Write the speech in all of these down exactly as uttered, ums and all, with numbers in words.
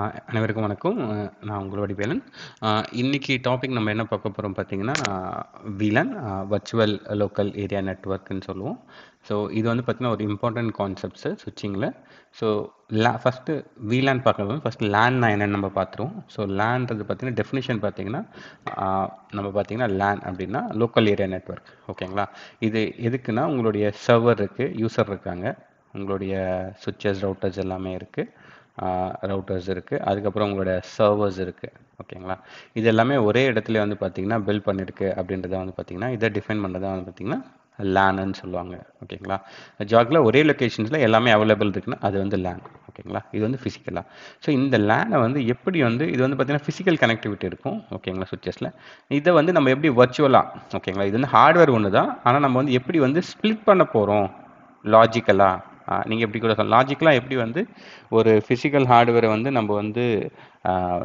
அனைவருக்கும் வணக்கம். நான் உங்களுடைய வேலன். இன்றைக்கி டாபிக் நம்ம என்ன பார்க்க போகிறோம் பார்த்தீங்கன்னா, விலன் வர்ச்சுவல் லோக்கல் ஏரியா நெட்வொர்க்குன்னு சொல்லுவோம். ஸோ இது வந்து பார்த்திங்கன்னா ஒரு இம்பார்ட்டன்ட் கான்செப்ட்ஸு சுவிட்சிங்கில். ஸோ லே ஃபஸ்ட்டு விலான் பார்க்கும்போது ஃபஸ்ட்டு லேன்னா என்னென்னு நம்ம பார்த்துருவோம். ஸோ லேன்றது பார்த்திங்கன்னா டெஃபினிஷன் பார்த்திங்கன்னா நம்ம பார்த்திங்கன்னா லேன் அப்படின்னா லோக்கல் ஏரியா நெட்வொர்க், ஓகேங்களா. இது எதுக்குன்னா உங்களுடைய சர்வர் இருக்குது, யூசர் இருக்காங்க, உங்களுடைய சுவிட்சஸ் ரவுட்டர்ஸ் எல்லாமே இருக்குது, ரவுட்டர்ஸ் இருக்குது, அதுக்கப்புறம் உங்களோட சர்வர்ஸ் இருக்குது, ஓகேங்களா. இது எல்லாமே ஒரே இடத்துல வந்து பார்த்திங்கன்னா பில்ட் பண்ணியிருக்கு அப்படின்றத வந்து பார்த்திங்கன்னா இதை டிஃபைன் பண்ணுறதா வந்து பார்த்திங்கன்னா லேனுன்னு சொல்லுவாங்க, ஓகேங்களா. ஜாகில் ஒரே லொக்கேஷன்ஸில் எல்லாமே அவைலபிள் இருக்குன்னா அது வந்து லேன், ஓகேங்களா. இது வந்து ஃபிசிக்கலாக. ஸோ இந்த லேனை வந்து எப்படி வந்து இது வந்து பார்த்திங்கன்னா ஃபிசிக்கல் கனெக்டிவிட்டி இருக்கும், ஓகேங்களா, சுவிட்சஸில். இதை வந்து நம்ம எப்படி வர்ச்சுவலாக, ஓகேங்களா, இது வந்து ஹார்ட்வேர் ஒன்று தான், ஆனால் நம்ம வந்து எப்படி வந்து ஸ்ப்ளிட் பண்ண போகிறோம் லாஜிக்கலாக. நீங்கள் எப்படி கூட சொல்லலாம், லாஜிக்கலாக எப்படி வந்து ஒரு ஃபிசிக்கல் ஹார்ட்வேரை வந்து நம்ம வந்து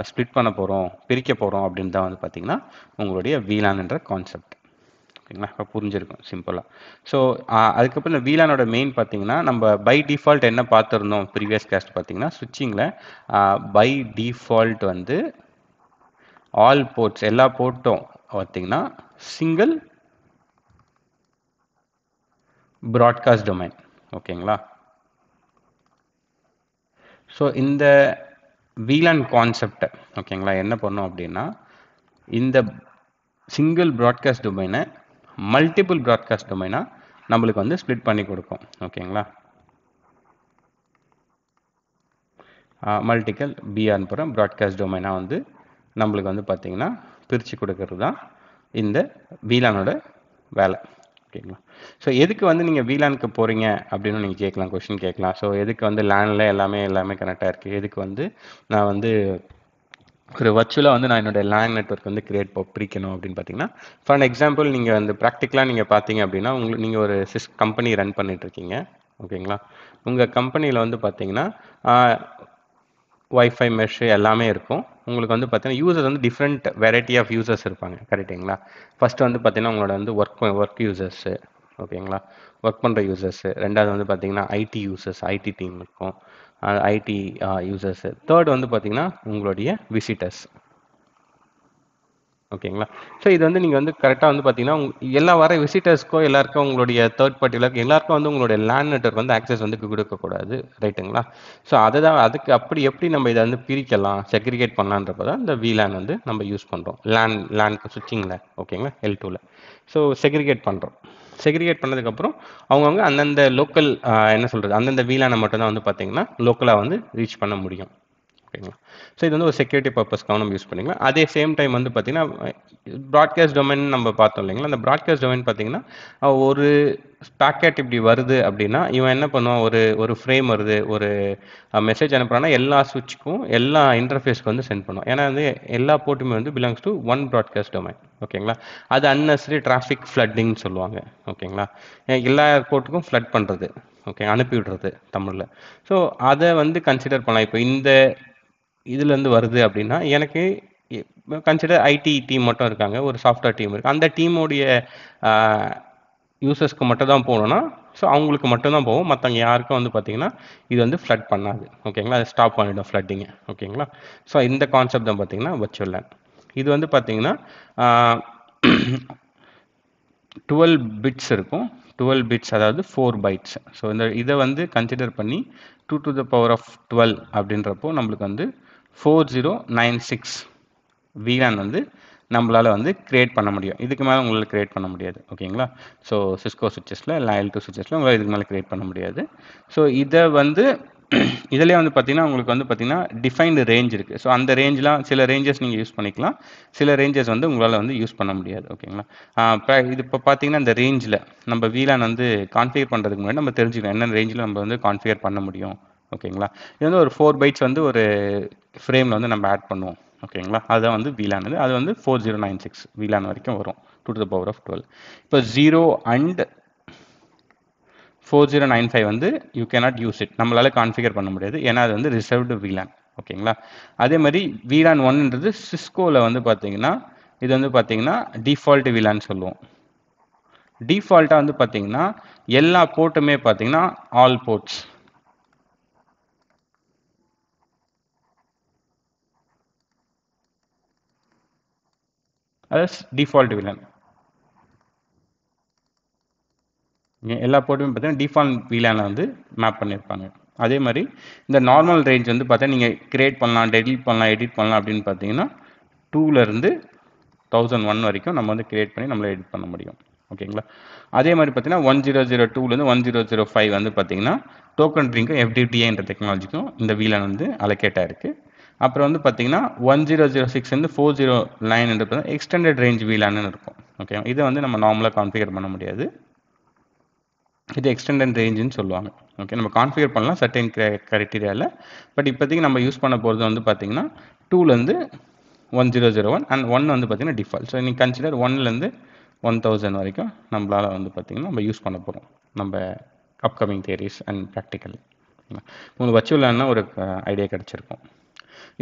ஸ்ப்ளிட் பண்ண போகிறோம், பிரிக்க போகிறோம் அப்படின்னு தான் வந்து பார்த்திங்கன்னா உங்களுடைய விலான்ன்ற கான்செப்ட், ஓகேங்களா. இப்போ புரிஞ்சிருக்கும் சிம்பிளாக. ஸோ அதுக்கப்புறம் இந்த விலானோட மெயின் பார்த்திங்கன்னா நம்ம பை டிஃபால்ட் என்ன பார்த்துருந்தோம் ப்ரீவியஸ் கேஸ்ட் பார்த்திங்கன்னா, சுவிட்சிங்கில் பை டிஃபால்ட் வந்து ஆல் போர்ட்ஸ் எல்லா போர்ட்டும் பார்த்திங்கன்னா சிங்கிள் ப்ராட்காஸ்ட் டொமைன், ஓகேங்களா. ஸோ இந்த விலான் கான்செப்டை, ஓகேங்களா, என்ன பண்ணோம் அப்படின்னா இந்த சிங்கிள் ப்ராட்காஸ்ட் டொமைனை மல்டிபிள் ப்ராட்காஸ்ட் டொமைனாக நம்மளுக்கு வந்து ஸ்ப்ளிட் பண்ணி கொடுக்கும், ஓகேங்களா. மல்டிக்கல் பிஆர்னு போகிற ப்ராட்காஸ்ட் டொமைனாக வந்து நம்மளுக்கு வந்து பார்த்திங்கன்னா பிரித்து கொடுக்கறது தான் இந்த விலானோட வேலை, ஓகேங்களா. ஸோ எதுக்கு வந்து நீங்கள் விலானுக்கு போகிறீங்க அப்படின்னு நீங்கள் கேட்கலாம், கொஷின் கேட்கலாம். ஸோ எதுக்கு வந்து லேனில் எல்லாமே எல்லாமே கனெக்டாக இருக்குது, எதுக்கு வந்து நான் வந்து ஒரு வர்ச்சுவலாக வந்து நான் என்னோடய லேன் நெட்வொர்க் வந்து கிரியேட் பிரிக்கணும் அப்படின்னு பார்த்தீங்கன்னா, ஃபார் எக்ஸாம்பிள் நீங்கள் வந்து ப்ராக்டிக்கலாக நீங்கள் பார்த்தீங்க அப்படின்னா உங்களுக்கு நீங்கள் ஒரு சிஸ் கம்பெனி ரன் பண்ணிகிட்ருக்கீங்க, ஓகேங்களா. உங்கள் கம்பெனியில் வந்து பார்த்தீங்கன்னா வைஃபை மெஷ் எல்லாமே இருக்கும். உங்களுக்கு வந்து பார்த்தீங்கன்னா யூசர்ஸ் வந்து டிஃப்ரெண்ட் வெரைட்டி ஆஃப் யூசர்ஸ் இருப்பாங்க, கரெக்டுங்களா. ஃபஸ்ட்டு வந்து பார்த்தீங்கன்னா உங்களோட வந்து ஒர்க் ஒர்க் யூசர்ஸு, ஓகேங்களா, ஒர்க் பண்ணுற யூசர்ஸு. ரெண்டாவது வந்து பார்த்தீங்கன்னா ஐடி யூசர்ஸ், ஐடி டீம் இருக்கும், ஐடி யூசர்ஸு. தேர்ட் வந்து பார்த்தீங்கன்னா உங்களுடைய விசிட்டர்ஸ், ஓகேங்களா. ஸோ இது வந்து நீங்கள் வந்து கரெக்டாக வந்து பார்த்தீங்கன்னா எல்லா வர விசிட்டர்ஸ்க்கோ எல்லாருக்கும் உங்களுடைய தேர்ட் பார்ட்டியில் எல்லாருக்கும் வந்து உங்களுடைய லேன் நெட்வொர்க் வந்து ஆக்சஸ் வந்து கொடுக்கக்கூடாது, ரைட்டுங்களா. ஸோ அதை தான் அதுக்கு அப்படி எப்படி நம்ம இதை வந்து பிரிக்கலாம், செக்ரிகேட் பண்ணலான்றப்போ தான் இந்த விலான் வந்து நம்ம யூஸ் பண்ணுறோம், லேன் லேன் சுவிட்சிங்கில், ஓகேங்களா, எல் டூவில். ஸோ செக்ரிகேட் பண்ணுறோம். செக்ரிகேட் பண்ணதுக்கப்புறம் அவங்கவுங்க அந்தந்த லோக்கல் என்ன சொல்கிறது அந்தந்த விலானை மட்டும்தான் வந்து பார்த்தீங்கன்னா லோக்கலாக வந்து ரீச் பண்ண முடியும், ஓகேங்களா. ஸோ இது வந்து ஒரு செக்யூரிட்டி பர்பஸ்க்காக நம்ம யூஸ் பண்ணிக்கலாம். அதே சேம் டைம் வந்து பார்த்திங்கன்னா ப்ராட்காஸ்ட் டொமைன் நம்ம பார்த்தோம் இல்லைங்களா, அந்த ப்ராட்காஸ்ட் டொமைன் பார்த்திங்கன்னா ஒரு பேக்கெட் இப்படி வருது அப்படின்னா இவன் என்ன பண்ணுவான், ஒரு ஒரு ஃப்ரேம் வருது, ஒரு மெசேஜ் அனுப்புகிறான்னா எல்லா சுவிட்சுக்கும் எல்லா இன்டர்ஃபேஸ்க்கு வந்து சென்ட் பண்ணுவோம். ஏன்னா வந்து எல்லா போர்ட்டுமே வந்து belongs to one broadcast domain, ஓகேங்களா. அது அன்னெசரி டிராஃபிக் ஃப்ளட்டிங்னு சொல்லுவாங்க, ஓகேங்களா. எல்லா போர்ட்டுக்கும் ஃப்ளட் பண்ணுறது, ஓகே, அனுப்பி விடுறது தமிழில். ஸோ அதை வந்து கன்சிடர் பண்ணலாம். இப்போ இந்த இதுலேருந்து வருது அப்படின்னா எனக்கு கன்சிடர் ஐடி டீம் மட்டும் இருக்காங்க, ஒரு சாஃப்ட்வேர் டீம் இருக்குது, அந்த டீமுடைய யூசர்ஸ்க்கு மட்டும் தான் போகணும்னா ஸோ அவங்களுக்கு மட்டும் தான் போகும், மற்றவங்க யாருக்கும் வந்து பார்த்திங்கன்னா இது வந்து ஃப்ளட் பண்ணாது, ஓகேங்களா. அதை ஸ்டாப் பண்ணிவிடும் ஃப்ளட்டிங்கை, ஓகேங்களா. ஸோ இந்த கான்செப்ட் தான் பார்த்திங்கன்னா வர்ச்சுவல் லேன். இது வந்து பார்த்திங்கன்னா டுவெல் பிட்ஸ் இருக்கும், டுவெல் பிட்ஸ் அதாவது ஃபோர் பைட்ஸ். ஸோ இந்த இதை வந்து கன்சிடர் பண்ணி two to the power of twelve அப்படின்றப்போ நம்மளுக்கு வந்து four zero nine six VLAN வந்து நம்மளால் வந்து க்ரியேட் பண்ண முடியும். இதுக்கு மேலே உங்களால் க்ரியேட் பண்ண முடியாது, ஓகேங்களா. ஸோ சிஸ்கோ சுவிட்சஸில் எல் டூ சுவிட்சஸில் உங்களால் இதுக்கு மேலே க்ரியேட் பண்ண முடியாது. ஸோ இதை வந்து இதிலே வந்து பார்த்திங்கன்னா உங்களுக்கு வந்து பார்த்திங்கன்னா டிஃபைன்டு ரேஞ்ச் இருக்குது. ஸோ அந்த ரேஞ்செலாம் சில ரேஞ்சஸ் நீங்கள் யூஸ் பண்ணிக்கலாம், சில ரேஞ்சஸ் வந்து உங்களால் வந்து யூஸ் பண்ண முடியாது, ஓகேங்களா. இது இப்போ பார்த்திங்கன்னா இந்த ரேஞ்சில் நம்ம விலான் வந்து கான்ஃபிகர் பண்ணுறதுக்கு முன்னாடி நம்ம தெரிஞ்சுக்கலாம் என்னென்ன ரேஞ்சில் நம்ம வந்து கான்ஃபிகர் பண்ண முடியும், ஓகேங்களா. இது வந்து ஒரு ஃபோர் பைட்ஸ் வந்து ஒரு ஃப்ரேமில் வந்து நம்ம ஆட் பண்ணுவோம், ஓகேங்களா. அதுதான் வந்து விலான். இது அது வந்து four zero nine six VLAN வரைக்கும் வரும், two to the power of twelve. இப்போ zero and four zero nine five வந்து யூ கேனாட் யூஸ் இட், நம்மளால் கான்ஃபிகர் பண்ண முடியாது, ஏன்னா அது வந்து ரிசர்வ்டு விலான், ஓகேங்களா. அதே மாதிரி விலான் ஒன்றுன்றது சிஸ்கோவில் வந்து பார்த்தீங்கன்னா இது வந்து பார்த்தீங்கன்னா டிஃபால்ட் விலான்னு சொல்லுவோம். டிஃபால்ட்டாக வந்து பார்த்தீங்கன்னா எல்லா போர்ட்டுமே பார்த்தீங்கன்னா all ports, as default villain. எல்லா போர்ட்டுமே பார்த்தீங்கன்னா டிஃபால்ட் விலான வந்து மேப் பண்ணியிருப்பாங்க. அதே மாதிரி இந்த நார்மல் ரேஞ்ச் வந்து பார்த்தீங்கன்னா நீங்கள் கிரியேட் பண்ணலாம், டெலிட் பண்ணலாம், எடிட் பண்ணலாம் அப்படின்னு பார்த்தீங்கன்னா டூலேருந்து தௌசண்ட் ஒன் வரைக்கும் நம்ம வந்து கிரியேட் பண்ணி நம்மளை எடிட் பண்ண முடியும். ஓகேங்களா? அதே மாதிரி பார்த்தீங்கன்னா ஒன் ஜீரோ ஜீரோ டூலேருந்து ஒன் ஜீரோ ஜீரோ ஃபைவ் வந்து பார்த்தீங்கன்னா டோக்கன் ட்ரிங்கும் எஃப்டிடிஏன்ற டெக்னாலஜிக்கும் இந்த விலான் வந்து அலோகேட்டாக இருக்குது. அப்புறம் வந்து பார்த்தீங்கன்னா ஒன் ஜீரோ ஜீரோ சிக்ஸ்லேருந்து ஃபோர் ஜீரோ நைன்ன்ற பார்த்தீங்கன்னா எக்ஸ்டெண்டட் ரேஞ்ச் விலான்னு இருக்கும். ஓகே, இதை வந்து நம்ம நார்மலாக கான்ஃபிகர் பண்ண முடியாது. இது எக்ஸ்டெண்டட் ரேஞ்சுன்னு சொல்லுவாங்க. ஓகே, நம்ம கான்ஃபிகர் பண்ணலாம் சர்டைன் கிரைட்டீரியாவில். பட் இப்போதைக்கு நம்ம யூஸ் பண்ண போகிறது வந்து பார்த்தீங்கன்னா டூலேருந்து one zero zero one and one வந்து பார்த்தீங்கன்னா டிஃபால்ட். ஸோ நீங்கள் கன்சிடர் ஒன்லேருந்து ஒன் தௌசண்ட் வரைக்கும் நம்மளால் வந்து பார்த்தீங்கன்னா நம்ம யூஸ் பண்ண போகிறோம் நம்ம அப்கமிங் தியரிஸ் அண்ட் ப்ராக்டிக்கல். உங்களுக்கு வர்ச்சுவல் லேன்னா ஒரு ஐடியா கிடச்சிருக்கும்.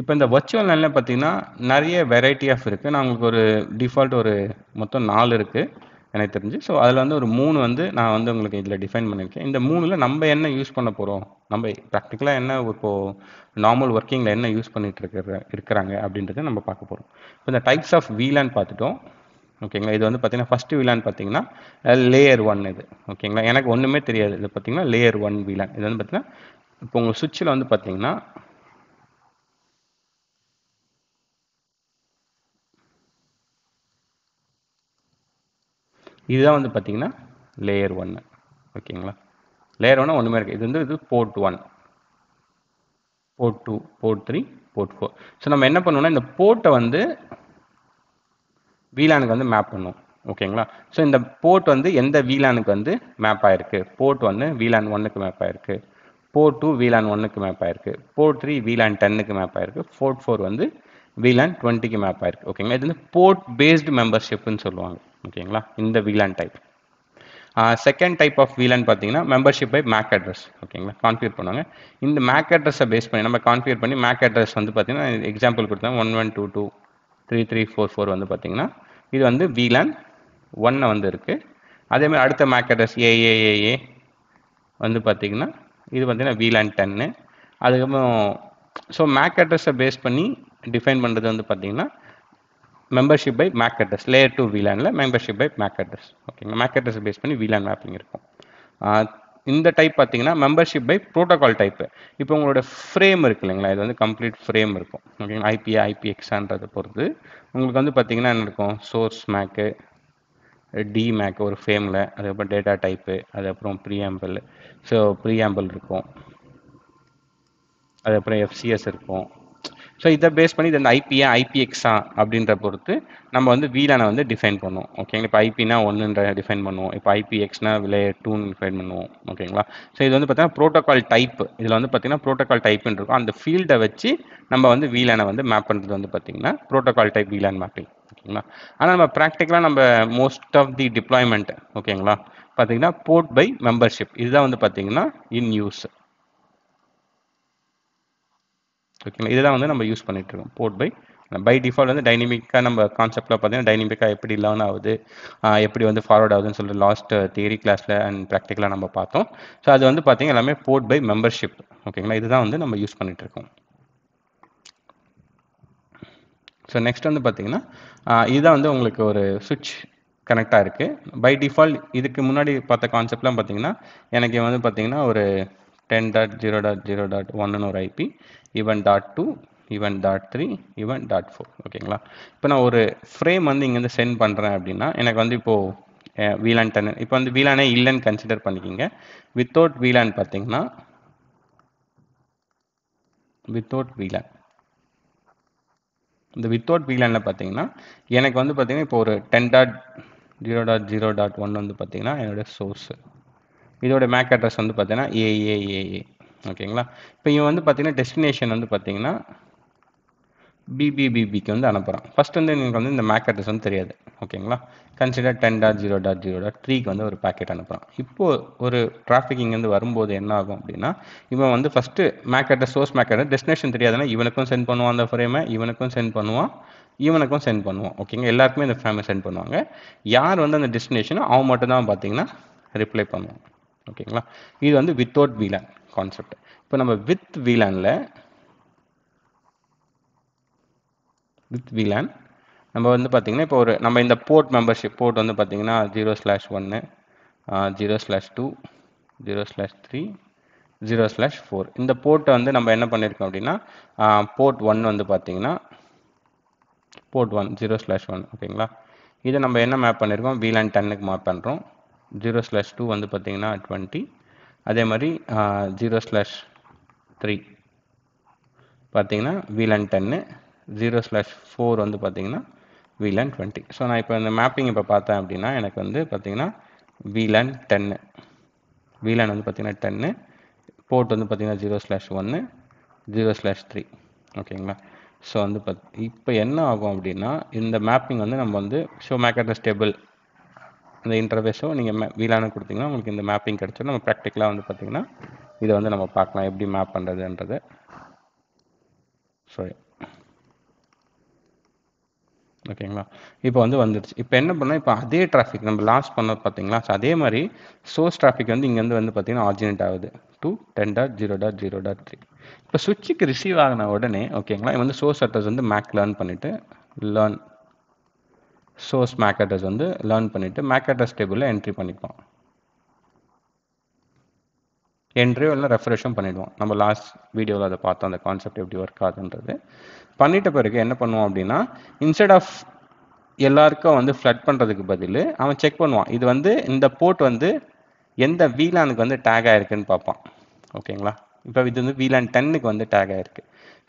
இப்போ இந்த வர்ச்சுவல் லேனில் பார்த்தீங்கன்னா நிறைய வெரைட்டி ஆஃப் இருக்குது. நான் உங்களுக்கு ஒரு டிஃபால்ட் ஒரு மொத்தம் நாலு இருக்குது எனக்கு தெரிஞ்சு. ஸோ அதில் வந்து ஒரு மூணு வந்து நான் வந்து உங்களுக்கு இதில் டிஃபைன் பண்ணியிருக்கேன். இந்த மூணில் நம்ம என்ன யூஸ் பண்ண போகிறோம், நம்ம ப்ராக்டிக்கலாக என்ன இப்போது நார்மல் ஒர்க்கிங்கில் என்ன யூஸ் பண்ணிகிட்டு இருக்கிற இருக்கிறாங்க அப்படின்றத நம்ம பார்க்க போகிறோம். இப்போ இந்த டைப்ஸ் ஆஃப் விலான் பார்த்துட்டோம். ஓகேங்களா? இது வந்து பார்த்தீங்கன்னா ஃபஸ்ட்டு விலான் பார்த்தீங்கன்னா லேயர் ஒன் இது. ஓகேங்களா? எனக்கு ஒன்றுமே தெரியாது. இது பார்த்தீங்கன்னா லேயர் ஒன் விலான். இது வந்து பார்த்தீங்கன்னா இப்போ உங்கள் சுவிட்சில் வந்து பார்த்தீங்கன்னா இதுதான் வந்து பார்த்தீங்கன்னா லேயர் ஒன்று. ஓகேங்களா? லேயர் ஒன்று ஒன்றுமே இருக்குது. இது வந்து இது port one, port two, port three, port four. So நம்ம என்ன பண்ணோம்னா இந்த போர்ட்டை வந்து விலானுக்கு வந்து மேப் பண்ணுவோம். ஓகேங்களா? ஸோ இந்த போர்ட் வந்து எந்த விலானுக்கு வந்து மேப் ஆகிருக்கு, போர்ட் ஒன்று விலான் ஒன்றுக்கு மேப் ஆகிருக்கு, போர்ட் டூ விலான் ஒன்றுக்கு மேப் ஆகிருக்கு, போர்ட் த்ரீ விலான் டென்னுக்கு மேப் ஆகிருக்கு, போர்ட் ஃபோர் வந்து விலான் டுவெண்ட்டிக்கு மேப் ஆகிருக்கு. ஓகேங்களா? இது வந்து போர்ட் பேஸ்டு மெம்பர்ஷிப்னு சொல்லுவாங்க. ஓகேங்களா? இந்த VLAN type. Second type of VLAN பார்த்தீங்கன்னா மெம்பர்ஷிப் பை மேக் அட்ரஸ். ஓகேங்களா? கான்ஃபிகர் பண்ணுவாங்க. இந்த மேக் அட்ரஸை பேஸ் பண்ணி நம்ம கான்ஃபிகர் பண்ணி மேக் அட்ரஸ் வந்து பார்த்தீங்கன்னா எக்ஸாம்பிள் கொடுத்தா one one two two three three four four வந்து பார்த்தீங்கன்னா இது வந்து விலான் ஒன்னை வந்து இருக்குது. அதேமாதிரி அடுத்த மேக் அட்ரஸ் ஏஏஏஏ வந்து பார்த்தீங்கன்னா இது பார்த்தீங்கன்னா விலான் டென்னு. அதுக்கப்புறம் ஸோ மேக் அட்ரஸை பேஸ் பண்ணி டிஃபைன் பண்ணுறது வந்து பார்த்தீங்கன்னா membership by MAC address, layer two விலானில் மெம்பர்ஷிப் பை மேக் அட்ரஸ். ஓகேங்களா? மேக் அட்ரஸ் பேஸ் பண்ணி விலான் மேப்பிங் இருக்கும். இந்த டைப் பார்த்தீங்கன்னா மெம்பர்ஷிப் பை ப்ரோட்டோகால் டைப்பு. இப்போ உங்களோட ஃப்ரேம் இருக்கு இல்லைங்களா, இது வந்து கம்ப்ளீட் ஃப்ரேம் இருக்கும். ஓகேங்களா? ஐபிஏ ஐபிஎக்ஸான்றதை பொறுத்து உங்களுக்கு வந்து பார்த்தீங்கன்னா என்ன இருக்கும், சோர்ஸ் மேக்கு, டி மேக் ஒரு ஃப்ரேமில், அதுக்கப்புறம் டேட்டா டைப்பு, அதுக்கப்புறம் ப்ரீஆம்பிள், ஸோ ப்ரீஆம்பிள் இருக்கும், அதுக்கப்புறம் எஃப்சிஎஸ் இருக்கும். ஸோ இதை பேஸ் பண்ணி இது வந்து ஐபிஏ ஐபிஎக்ஸா அப்படின்ற பொறுத்து நம்ம வந்து விலானை வந்து டிஃபைன் பண்ணுவோம். ஓகேங்களா? இப்போ ஐபினா ஒன்றுன்ற டிஃபைன் பண்ணுவோம், இப்போ ஐபிஎக்ஸ்னா லேயர் டூன்னு டிஃபைன் பண்ணுவோம். ஓகேங்களா? ஸோ இது வந்து பார்த்தீங்கன்னா ப்ரோட்டோகால் டைப்பு. இதில் வந்து பார்த்தீங்கன்னா ப்ரோட்டோகால் டைப்புன்னு இருக்கும். அந்த ஃபீல்டை வச்சு நம்ம வந்து விலானை வந்து மேப் பண்ணுறது வந்து பார்த்தீங்கன்னா ப்ரோட்டோகால் டைப் விலான் மேப்பிங். ஓகேங்களா? ஆனால் நம்ம ப்ராக்டிக்கலாக நம்ம மோஸ்ட் ஆஃப் தி டிப்ளாய்மெண்ட் ஓகேங்களா பார்த்தீங்கன்னா போர்ட் பை மெம்பர்ஷிப். இதுதான் வந்து பார்த்தீங்கன்னா இன் யூஸ். ஓகேங்களா? இதுதான் வந்து நம்ம யூஸ் பண்ணிட்டு இருக்கோம். போர்ட் பை பை டிஃபால்ட் வந்து டைனமிக்காக நம்ம கான்செப்டில் பார்த்தீங்கன்னா டைனமிக்காக எப்படி லேர்ன் ஆகுது, எப்படி வந்து ஃபார்வர்ட் ஆகுதுன்னு சொல்லிட்டு லாஸ்ட் தியரி கிளாஸில் அண்ட் ப்ராக்டிக்கலாக நம்ம பார்த்தோம். ஸோ அது வந்து பார்த்தீங்கன்னா எல்லாமே போர்ட் பை மெம்பர்ஷிப். ஓகேங்களா? இதுதான் வந்து நம்ம யூஸ் பண்ணிட்டு இருக்கோம். ஸோ நெக்ஸ்ட் வந்து பார்த்தீங்கன்னா இதுதான் வந்து உங்களுக்கு ஒரு சுவிட்ச் கனெக்டாக இருக்குது. பை டிஃபால்ட் இதுக்கு முன்னாடி பார்த்த கான்செப்ட்லாம் பார்த்தீங்கன்னா எனக்கு வந்து பார்த்தீங்கன்னா ஒரு ten dot zero dot zero dot ஒன்றுன்னு ஒரு IP, even dot two, even dot three, even dot four. ஓகேங்களா? இப்போ நான் ஒரு ஃப்ரேம் வந்து இங்கேருந்து சென்ட் பண்ணுறேன் அப்படின்னா எனக்கு வந்து இப்போது விலான் டென், இப்போ வந்து விலானே இல்லைன்னு கன்சிடர் பண்ணிக்கிங்க. வித்தவுட் விலான் பார்த்தீங்கன்னா வித்தவுட் விலான் இந்த வித்தவுட் விலானில் பார்த்தீங்கன்னா எனக்கு வந்து பார்த்தீங்கன்னா இப்போ ஒரு ten dot zero dot zero dot one வந்து பார்த்தீங்கன்னா என்னோடய சோர்ஸு, இதோட மேக் அட்ரஸ் வந்து பார்த்தீங்கன்னா ஏஏஏஏ. ஓகேங்களா? இப்போ இவன் வந்து பார்த்தீங்கன்னா டெஸ்டினேஷன் வந்து பார்த்தீங்கன்னா பிபிபிபிக்கு வந்து அனுப்புகிறான். ஃபஸ்ட் வந்து எனக்கு வந்து இந்த மேக் அட்ரஸ் வந்து தெரியாது. ஓகேங்களா? Consider ten dot zero dot zero dot த்ரீக்கு வந்து ஒரு பேக்கெட் அனுப்புகிறான். இப்போது ஒரு டிராஃபிக்கிங் வந்து வரும்போது என்ன ஆகும் அப்படின்னா இவன் வந்து first MAC address, source MAC address, destination தெரியாதுன்னா இவனுக்கும் சென்ட் பண்ணுவான், அந்த ஃப்ரேமை இவனுக்கும் சென்ட் பண்ணுவான், இவனுக்கும் சென்ட் பண்ணுவான். ஓகேங்க? எல்லாருக்குமே இந்த ஃப்ரேமை சென்ட் பண்ணுவாங்க. யார் வந்து அந்த டெஸ்டினேஷனோ அவன் மட்டும் தான் பார்த்தீங்கன்னா ரிப்ளை பண்ணுவான். ஓகேங்களா? இது வந்து வித்தவுட் விலான் கான்செப்ட். இப்போ நம்ம வித் விலானில் வித் விலான் நம்ம வந்து பாத்தீங்கன்னா இப்போ ஒரு நம்ம இந்த போர்ட் மெம்பர்ஷிப் போர்ட் வந்து பாத்தீங்கன்னா zero slash one zero slash two zero slash three zero slash four இந்த போர்ட் வந்து நம்ம என்ன பண்ணிருக்கோம் அப்படினா போர்ட் one வந்து பாத்தீங்கன்னா port one zero slash one ஓகேங்களா இத நம்ம என்ன மேப் பண்ணிருக்கோம் V LAN ten க்கு மேப் பண்றோம் zero slash two வந்து பாத்தீங்கன்னா twenty அதே மாதிரி zero slash three பாத்தீங்கன்னா V LAN ten zero slash four வந்து பாத்தீங்கன்னா V LAN twenty சோ நான் இப்போ இந்த மேப்பிங் இப்ப பார்த்தேன் அப்படினா எனக்கு வந்து பாத்தீங்கன்னா V LAN ten V LAN வந்து பாத்தீங்கன்னா ten போர்ட் வந்து பாத்தீங்கன்னா zero slash one zero slash three ஓகேங்களா சோ வந்து இப்போ என்ன ஆகும் அப்படினா இந்த மேப்பிங் வந்து நம்ம வந்து show MAC address table இந்த இன்டர்ஃபேஸோ நீங்க V LAN கொடுத்தீங்கன்னா உங்களுக்கு இந்த மேப்பிங் கிடைச்சது நம்ம பிராக்டிகலா வந்து பாத்தீங்கன்னா இத வந்து நம்ம பார்க்கலாம் எப்படி மேப் பண்றதுன்றது சோ ஓகேங்களா இப்போ வந்து வந்துருச்சு இப்போ என்ன பண்ணா இப்போ அதே டிராஃபிக் நம்ம லாஸ்ட் பண்ண பாத்தீங்களா அதே மாதிரி சோர்ஸ் டிராஃபிக் வந்து இங்க இருந்து வந்து பாத்தீங்கன்னா ஆர்ஜினேட் ஆகுது two ten dot zero dot zero dot three இப்போ சுவிட்சுக்கு ரிசீவ் ஆன உடனே ஓகேங்களா இது வந்து சோர்ஸ் அட்ரஸ் வந்து MAC லேர்ன் பண்ணிட்டு லேர்ன் சோர்ஸ் MAC அட்ரஸ் வந்து லேர்ன் பண்ணிட்டு MAC அட்ரஸ் டேபிள்ல என்ட்ரி பண்ணிப்போம் என்ட்ரி இல்ல ரெஃப்ரெஷும் பண்ணிடுவோம் நம்ம லாஸ்ட் வீடியோல அத பார்த்தோம் அந்த கான்செப்ட் எப்படி வர்க் ஆகுதுன்றது பண்ணிட்ட பிறகு என்ன பண்ணுவோம் அப்படினா இன்ஸ்டெட் ஆஃப் எல்லார்க்கும் வந்து ஃப்ளட் பண்றதுக்கு பதிலு அவன் செக் பண்ணுவான் இது வந்து இந்த போர்ட் வந்து எந்த V LAN க்கு வந்து டாக் ஆயிருக்குன்னு பார்ப்பான் ஓகேங்களா இப்போ இது வந்து V LAN ten க்கு வந்து டாக் ஆயிருக்கு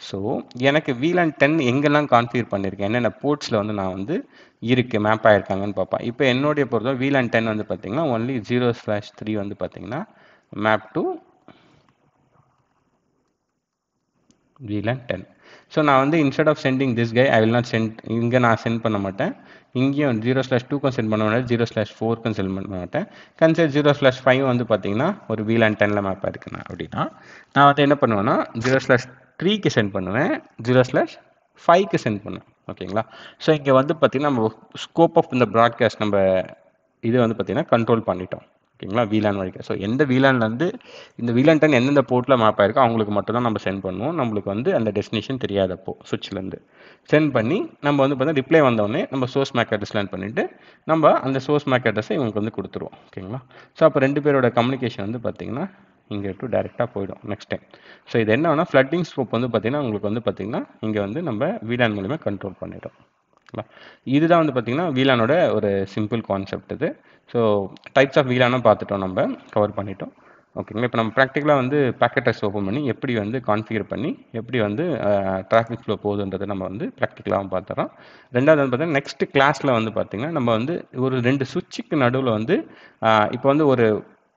சோ எனக்கு V LAN ten எங்கெல்லாம் கான்ஃபிகர் பண்ணிருக்கேன் என்னென்ன போர்ட்ஸ்ல வந்து நான் வந்து இருக்கு மேப் ஆயிருக்காங்கன்னு பார்ப்பான் இப்போ என்னோட பொறுத்தவரை V LAN ten வந்து பாத்தீங்கன்னா only zero slash three வந்து பாத்தீங்கன்னா map to V LAN ten so now and instead of sending this guy I will not send inga na send panna maten inge zero slash two ku send panna maten zero slash four ku send panna maten consider zero slash five vandu pathina or V LAN ten la map a irukna appadina na vandu enna pannuvana zero slash three ku send pannuven zero slash five ku send pannu okayla so inge vandu pathina nam scope of the broadcast nam idu vandu pathina control pannitom ஓகேங்களா V LAN வரைக்கும் so எந்த V LANல இருந்து இந்த V LAN ten என்னென்ன போர்ட்ல map ஆயிருக்கு அவங்களுக்கு மட்டும் தான் நம்ம சென்ட் பண்ணுவோம் நமக்கு வந்து அந்த டெஸ்டினேஷன் தெரியாதப்போ சுவிட்ச்ல இருந்து சென்ட் பண்ணி நம்ம வந்து பார்த்தா ரிப்ளை வந்த உடனே நம்ம சோர்ஸ் MAC அட்ரஸ் லேர்ன் பண்ணிட்டு நம்ம அந்த சோர்ஸ் MAC அட்ரஸை இவங்களுக்கு வந்து கொடுத்துருவோம் ஓகேங்களா சோ அப்ப ரெண்டு பேரோட கம்யூனிகேஷன் வந்து பாத்தீங்கன்னா இங்க டு டைரக்டா போய்டும் நெக்ஸ்ட் டைம் சோ இது என்னன்னா ஃப்ளட்டிங் ஸ்கோப் வந்து பாத்தீங்கன்னா உங்களுக்கு வந்து பாத்தீங்கன்னா இங்க வந்து நம்ம V LAN மூலமா கண்ட்ரோல் பண்ணிடுறோம் இதுதான் வந்து பாத்தீங்கன்னா V LANோட ஒரு சிம்பிள் கான்செப்ட் இது so types of V LAN பார்த்துட்டோம் நம்ம கவர் பண்ணிட்டோம் ஓகேங்களா இப்போ நம்ம பிராக்டிகலா வந்து பாக்கெட் ட்ரெஸ் ஓபன் பண்ணி எப்படி வந்து கான்ஃபிகர் பண்ணி எப்படி வந்து டிராஃபிக் ஃப்ளோ போகுதுன்றதை நம்ம வந்து பிராக்டிகலாவும் பார்த்தறோம் ரெண்டாவது வந்து பார்த்தா நெக்ஸ்ட் கிளாஸ்ல வந்து பாத்தீங்கன்னா நம்ம வந்து ஒரு ரெண்டு சுவிட்சுக்கு நடுவுல வந்து இப்போ வந்து ஒரு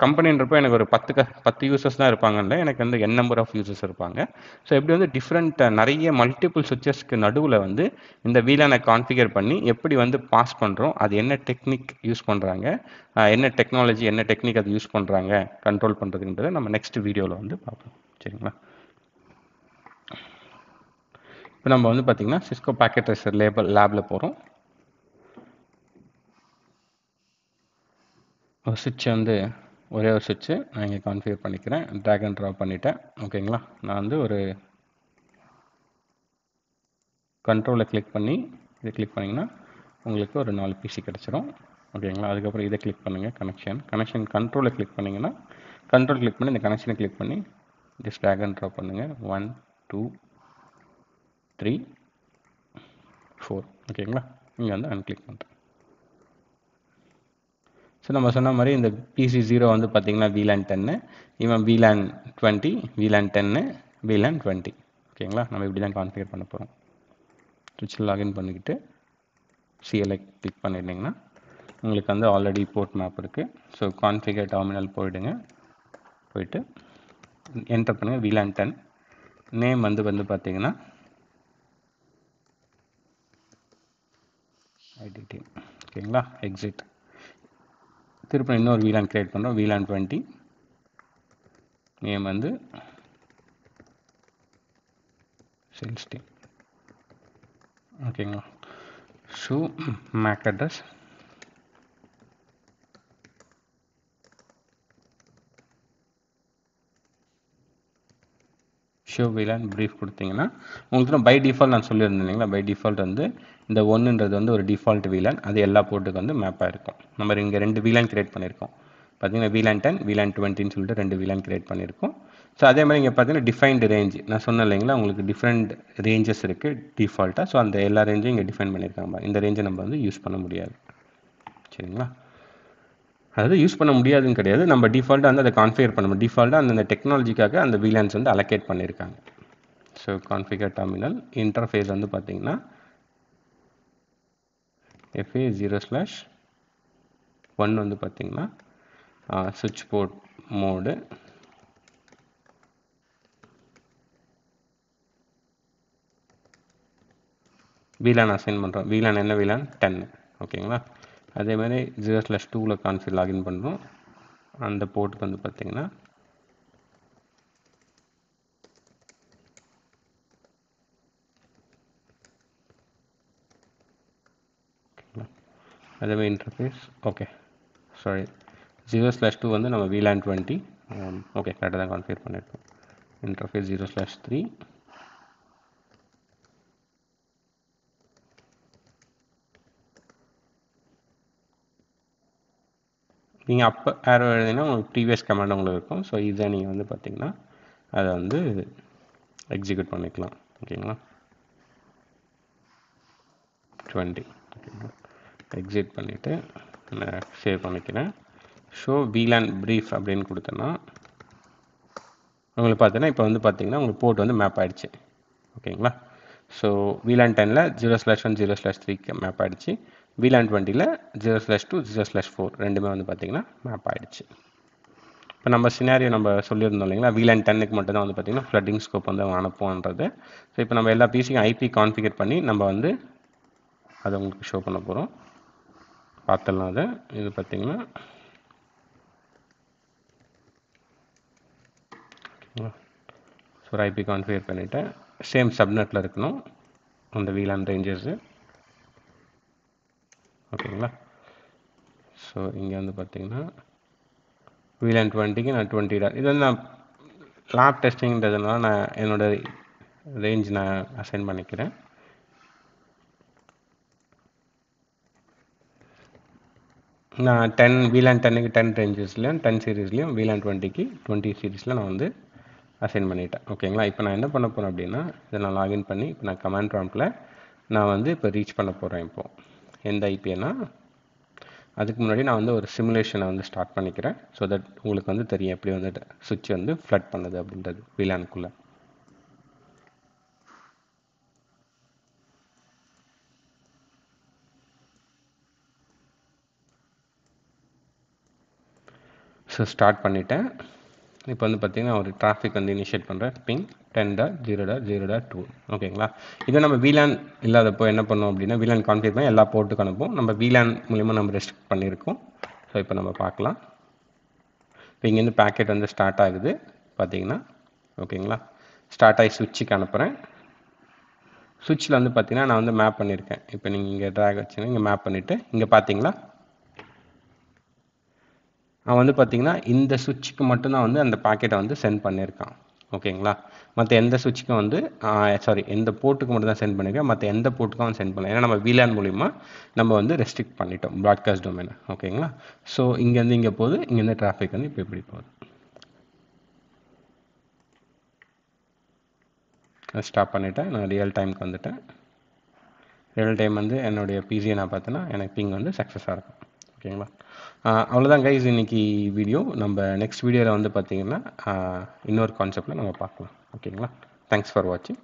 கம்பெனின்றப்போ எனக்கு ஒரு பத்து பத்து யூசர்ஸ் தான் இருப்பாங்கல்ல எனக்கு வந்து n நம்பர் ஆஃப் யூசர்ஸ் இருப்பாங்க சோ எப்படி வந்து டிஃபரண்ட் நிறைய மல்டிபிள் சுவிட்சஸ்க்கு நடுவுல வந்து இந்த V LAN-ஐ கான்ஃபிகர் பண்ணி எப்படி வந்து பாஸ் பண்றோம் அது என்ன டெக்னிக் யூஸ் பண்றாங்க என்ன டெக்னாலஜி என்ன டெக்னிக் அது யூஸ் பண்றாங்க கண்ட்ரோல் பண்றதுன்றதை நம்ம நெக்ஸ்ட் வீடியோல வந்து பார்ப்போம் சரிங்களா இப்போ நம்ம வந்து பாத்தீங்கன்னா சிஸ்கோ பாக்கெட் ட்ரேசர் லேபல் லேப்ல போறோம் ஒரு சுவிட்ச் வந்து ஒரே ஒரு சுவிட்ச் நான் இங்கே கான்ஃபிகர் பண்ணிக்கிறேன் ட்ராக் அண்ட் ட்ராப் பண்ணிட்டேன் ஓகேங்களா நான் வந்து ஒரு கண்ட்ரோலை கிளிக் பண்ணி இதை கிளிக் பண்ணிங்கன்னா உங்களுக்கு ஒரு நாலு பிசி கிடச்சிரும் ஓகேங்களா அதுக்கப்புறம் இதை கிளிக் பண்ணுங்கள் கனெக்ஷன் கனெக்ஷன் கண்ட்ரோலை கிளிக் பண்ணிங்கன்னா கண்ட்ரோல் கிளிக் பண்ணி இந்த கனெக்ஷனை கிளிக் பண்ணி ஜஸ்ட் ட்ராக் அண்ட் ட்ராப் பண்ணுங்கள் ஒன் டூ த்ரீ ஃபோர் ஓகேங்களா இங்கே வந்து அன்கிளிக் பண்ணுறேன் சோ நம்ம சொன்ன மாதிரி இந்த பிசி zero வந்து பாத்தீங்கன்னா V LAN ten இவன் V LAN twenty V LAN ten V LAN twenty ஓகேங்களா நம்ம இப்படி தான் கான்ஃபிகர் பண்ண போறோம் சுவிட்ச் லாகின் பண்ணிக்கிட்டு சிஎல்ஐ கிளிக் பண்ணிட்டீங்கன்னா உங்களுக்கு வந்து ஆல்ரெடி போர்ட் மேப் இருக்கு சோ கான்ஃபிகர் டெர்மினல் போய்டுங்க போய்ட்டு என்டர் பண்ணுங்க V LAN ten நேம் வந்து வந்து பாத்தீங்கன்னா ஐடிடி ஓகேங்களா எக்ஸிட் திருப்பி இன்னொரு V LAN கிரியேட் பண்றோம் V LAN twenty நேம் வந்து சேல்ஸ் டீம் ஓகேங்களா show MAC address show VLAN brief கொடுத்தீங்கன்னா உங்களுக்கு by default நான் சொல்லிருந்தேன்ல by default வந்து இந்த ஒன்னுன்றது வந்து ஒரு default VLAN அது எல்லா போர்ட்டுக்கு வந்து மேப் ஆயிருக்கும் நம்ம இங்க ரெண்டு VLAN கிரியேட் பண்ணிருக்கோம் பாத்தீங்கன்னா V LAN ten V LAN twenty ன்னு சொல்லிட்டு ரெண்டு VLAN கிரியேட் பண்ணிருக்கோம் சோ அதே மாதிரி இங்க பாத்தீங்கன்னா defined range நான் சொன்னேன்ல உங்களுக்கு different ranges இருக்கு default ஆ சோ அந்த எல்லா ரேஞ்சையும் இங்க டிஃபைன் பண்ணிருக்காங்க இந்த ரேஞ்சை நம்ம வந்து யூஸ் பண்ண முடியாது சரிங்களா அதாவது யூஸ் பண்ண முடியாதுன்னு கிடையாது நம்ம டிஃபால்ட்டா அந்த கான்ஃபிகர் பண்ணுவோம் டிஃபால்ட்டா அந்த டெக்னாலஜிக்காக அந்த VLANs வந்து அலோகேட் பண்ணிருக்காங்க சோ கான்ஃபிகர் டெர்மினல் இன்டர்ஃபேஸ் வந்து பாத்தீங்கன்னா F A zero slash one வந்து பாத்தீங்கன்னா switch port mode VLAN assign பண்றோம் VLAN என்ன V LAN ten ஓகேங்களா அதே மாதிரி zero slash two ல கான்ஃபிகர் லாகின் பண்றோம் அந்த போர்ட்டுக்கு வந்து பாத்தீங்கன்னா அதே மாதிரி interface okay sorry zero slash two வந்து நம்ம V LAN twenty ஓகே கரெக்ட்டா தான் கான்ஃபிகர் பண்ணிருக்கோம் இன்டர்ஃபேஸ் zero slash three நீங்க அப் arrow எழுதினா உங்களுக்கு previous command உங்களுக்கு இருக்கும் சோ இத நீங்க வந்து பாத்தீங்கன்னா அத வந்து எக்ஸிக்யூட் பண்ணிக்கலாம் ஓகேங்களா twenty ஓகேங்களா எக்ஸிட் பண்ணிட்டு நான் சேவ் பண்ணிக்கிறேன் show VLAN brief அப்படினு கொடுத்தனா உங்களுக்கு பார்த்தீங்கன்னா இப்போ வந்து பாத்தீங்கன்னா உங்களுக்கு போர்ட் வந்து மேப் ஆயிடுச்சு ஓகேங்களா சோ V LAN ten ல zero slash one zero slash three க்கு மேப் ஆயிடுச்சு V LAN twenty ல zero slash two zero slash four ரெண்டுமே வந்து பாத்தீங்கன்னா மேப் ஆயிடுச்சு இப்போ நம்ம சினாரியோ நம்ம சொல்லிருந்தோம் இல்லையா V LAN ten க்கு மட்டும் தான் வந்து பாத்தீங்கன்னா flooding scope வந்து அனுப்பும்ன்றது சோ இப்போ நம்ம எல்லா PCக்கும் I P கான்ஃபிகர் பண்ணி நம்ம வந்து அத உங்களுக்கு ஷோ பண்ண போறோம் பார்த்தலாம் அத இது பாத்தீங்கன்னா சோ I P கான்ஃபிகர் பண்ணிட்டேன் சேம் சப்நெட்ல இருக்கணும் அந்த VLAN ரேஞ்சஸ் ஓகேங்களா சோ இங்க வந்து பாத்தீங்கன்னா V LAN twenty க்கு நான் twenty இது நான் லேப் டெஸ்டிங்ன்றதுனால நான் என்னோட ரேஞ்ச் நான் அசைன் பண்ணிக்கிறேன் நான் ten V LAN ten க்கு ten ரேஞ்சஸ்லயும் ten சீரிஸ்லயும் V LAN twenty க்கு twenty சீரிஸ்ல நான் வந்து அசைன் பண்ணிட்டேன் ஓகேங்களா இப்போ நான் என்ன பண்ண போறேன் அப்படினா இத நான் லாகின் பண்ணி இப்போ நான் கமாண்ட் ப்ராம்ப்ட்ல நான் வந்து இப்போ ரீச் பண்ண போறேன் இப்போ எந்த ஐபினா அதுக்கு முன்னாடி நான் வந்து ஒரு சிமுலேஷனை வந்து ஸ்டார்ட் பண்ணிக்கிறேன் சோ தட் உங்களுக்கு வந்து தெரியும் எப்படி வந்து ஸ்விட்ச் வந்து ஃப்ளட் பண்ணுது அப்படின்றது VLAN குள்ள சோ ஸ்டார்ட் பண்ணிட்டேன் இப்போ வந்து பாத்தீங்கன்னா ஒரு டிராஃபிக் வந்து இனிஷியேட் பண்றேன் ping ten dot zero dot zero dot two ஓகேங்களா இத நம்ம VLAN இல்லாதப்போ என்ன பண்ணோம் அப்படினா VLAN கான்ஃபிகர் பண்ணி எல்லா போர்ட்டுக்கு அனுப்புவோம் நம்ம VLAN மூலமா நம்ம ரெஸ்ட்ரிக்ட் பண்ணிருக்கோம் சோ இப்போ நம்ம பார்க்கலாம் இப்போ இங்க இருந்து பாக்கெட் வந்து ஸ்டார்ட் ஆகுது பாத்தீங்கன்னா ஓகேங்களா ஸ்டார்ட் ஆயி ஸ்விட்ச்க்கு அனுப்புறேன் ஸ்விட்ச்ல வந்து பாத்தீங்கன்னா நான் வந்து மேப் பண்ணிருக்கேன் இப்போ நீங்க இங்க டிராக் வச்சீங்க இங்க மேப் பண்ணிட்டு இங்க பாத்தீங்களா அவன் வந்து பாத்தீங்கன்னா இந்த ஸ்விட்ச்க்கு மட்டும் தான் வந்து அந்த பாக்கெட்டை வந்து சென்ட் பண்ணிருக்கான் ஓகேங்களா மத்த எந்த ஸ்விட்ச்க்கு வந்து சாரி எந்த போர்ட்டுக்கு மட்டும் தான் சென்ட் பண்ணிருக்கான் மத்த எந்த போர்ட்டுக்கு அவன் சென்ட் பண்ணல ஏன்னா நம்ம VLAN மூலமா நம்ம வந்து ரெஸ்ட்ரிக்ட் பண்ணிட்டோம் பிராட்காஸ்ட் டொமைன் ஓகேங்களா சோ இங்க இருந்து இங்க போகுது இங்க இருந்து டிராஃபிக் வந்து இப்போ இப்படி போகுது நான் ஸ்டாப் பண்ணிட்டேன் நான் ரியல் டைம்க்கு வந்துட்டேன் ரியல் டைம் வந்து என்னோட P C நான் பார்த்தனா எனக்கு ping வந்து சக்சஸா இருக்கும் ஓகேங்களா அவ்வளவுதான் गाइस இன்னைக்கு வீடியோ நம்ம நெக்ஸ்ட் வீடியோல வந்து பாத்தீங்கன்னா இன்னொரு கான்செப்ட்ல நம்ம பார்க்கலாம் ஓகேங்களா थैंक्स फॉर வாட்சிங்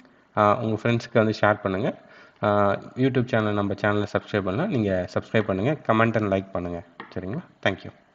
உங்க फ्रेंड्सக்கு வந்து ஷேர் பண்ணுங்க YouTube சேனல் நம்ம சேனலை சப்ஸ்கிரைப் பண்ணலாம் நீங்க சப்ஸ்கிரைப் பண்ணுங்க கமெண்ட் அண்ட் லைக் பண்ணுங்க சரிங்களா थैंक यू